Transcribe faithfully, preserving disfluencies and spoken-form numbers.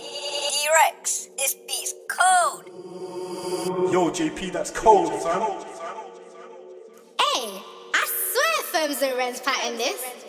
D-Rex, this beat's cold. Yo, J P, that's cold, son. Hey, I swear firms and Ren's patent this.